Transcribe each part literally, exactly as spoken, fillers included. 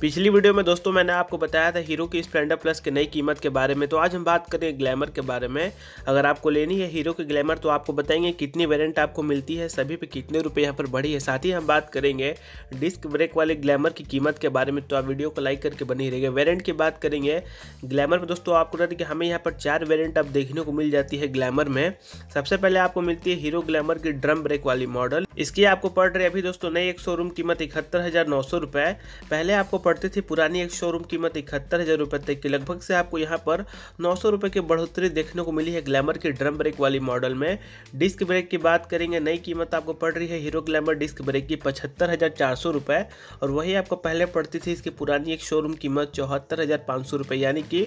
पिछली वीडियो में दोस्तों मैंने आपको बताया था हीरो की स्प्लेंडर प्लस की नई कीमत के बारे में। तो आज हम बात करें ग्लैमर के बारे में। अगर आपको लेनी है हीरो की ग्लैमर तो आपको बताएंगे कितनी वेरिएंट आपको मिलती है, सभी पे कितने रुपए यहाँ पर बढ़ी है। साथ ही हम बात करेंगे डिस्क ब्रेक वाले ग्लैमर की कीमत के बारे में। तो आप वीडियो को लाइक करके बनी रहिएगा। वेरिएंट की बात करेंगे ग्लैमर में दोस्तों, आपको बता दें कि हमें यहाँ पर चार वेरिएंट आप देखने को मिल जाती है ग्लैमर में। सबसे पहले आपको मिलती है हीरो ग्लैमर की ड्रम ब्रेक वाली मॉडल। इसकी आपको पड़ रही है अभी दोस्तों नई एक शोरूम कीमत इकहत्तर हजार नौ सौ रुपये। पहले आपको पड़ती थी पुरानी एक शोरूम कीमत इकहत्तर हजार रुपये तक की। लगभग से आपको यहाँ पर नौ सौ रुपये की बढ़ोतरी देखने को मिली है ग्लैमर की ड्रम ब्रेक वाली मॉडल में। डिस्क ब्रेक की बात करेंगे, नई कीमत आपको पड़ रही है हीरो ग्लैमर डिस्क ब्रेक की पचहत्तर हजार चार सौ रुपये और वही आपको पहले पड़ती थी इसकी पुरानी एक शोरूम कीमत चौहत्तर हजार पाँच सौ रुपये। यानी कि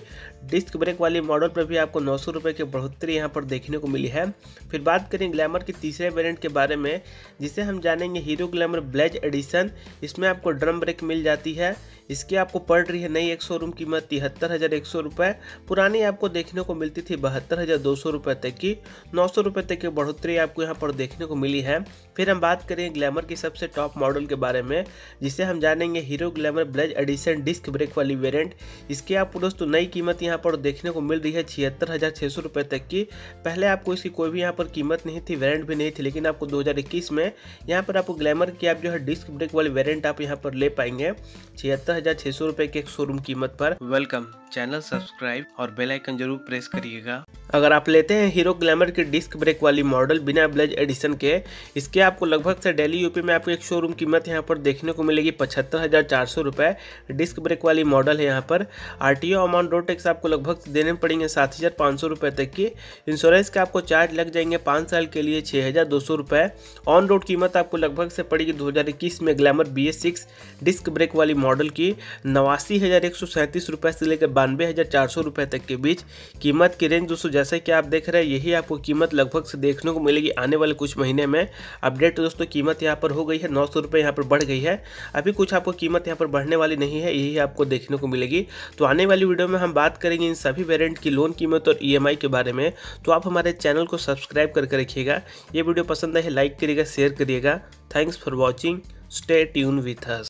डिस्क ब्रेक वाली मॉडल पर भी आपको नौ सौ रुपये की बढ़ोतरी यहाँ पर देखने को मिली है। फिर बात करें ग्लैमर के तीसरे वेरियंट के बारे में, जिसे हम जानेंगे हीरो ग्लैमर ब्लेज एडिशन। इसमें आपको ड्रम ब्रेक मिल जाती है। इसकी आपको पड़ रही है नई एक शोरूम कीमत तिहत्तर हज़ार एक सौ रुपये, पुरानी आपको देखने को मिलती थी बहत्तर हज़ार दो सौ रुपये तक की। नौ सौ रुपये तक की बढ़ोतरी आपको यहाँ पर देखने को मिली है। फिर हम बात करें ग्लैमर की सबसे टॉप मॉडल के बारे में, जिसे हम जानेंगे hero Glamour Blaze edition disc brake वाली वेरिएंट। इसकी आपको दोस्तों नई कीमत यहाँ पर देखने को मिल रही है छिहत्तर हज़ार छः सौ रुपये तक की। पहले आपको इसकी कोई भी यहाँ पर कीमत नहीं थी, वेरिएंट भी नहीं थी, लेकिन आपको दो हज़ार इक्कीस में यहाँ पर आपको ग्लैमर की आप जो है डिस्क ब्रेक वाली वेरिएंट आप यहाँ पर ले पाएंगे छिहत्तर हजार छह सौ रुपए के एक शोरूम कीमत पर। वेलकम, चैनल सब्सक्राइब और बेल आइकन जरूर प्रेस करिएगा। अगर आप लेते हैं हीरो ग्लैमर की डिस्क ब्रेक वाली मॉडल बिना ब्लेज एडिशन के, इसके आपको लगभग से डेली यूपी में आपको एक शोरूम कीमत यहाँ पर देखने को मिलेगी पचहत्तर हज़ार चार सौ रुपये। डिस्क ब्रेक वाली मॉडल है, यहाँ पर R T O amount road tax आपको लगभग देने पड़ेंगे सात हज़ार पाँच सौ रुपये तक की। इंश्योरेंस के आपको चार्ज लग जाएंगे पाँच साल के लिए छः हज़ार दो सौ रुपये। ऑन रोड कीमत आपको लगभग से पड़ेगी दो हज़ार इक्कीस में Glamour B S six disc brake वाली मॉडल की नवासी हज़ार एक सौ सैंतीस रुपये से लेकर बानवे हज़ार चार सौ रुपये तक के बीच। कीमत की रेंज दोस्तों जैसे कि आप देख रहे हैं, यही आपको कीमत लगभग से देखने को मिलेगी आने वाले कुछ महीने में। अपडेट दोस्तों कीमत यहाँ पर हो गई है, नौ सौ रुपये यहाँ पर बढ़ गई है। अभी कुछ आपको कीमत यहाँ पर बढ़ने वाली नहीं है, यही आपको देखने को मिलेगी। तो आने वाली वीडियो में हम बात करेंगे इन सभी वेरिएंट की लोन कीमत और ई एम आई के बारे में। तो आप हमारे चैनल को सब्सक्राइब करके रखिएगा। ये वीडियो पसंद आए लाइक करिएगा, शेयर करिएगा। Thanks for watching, stay tune with us.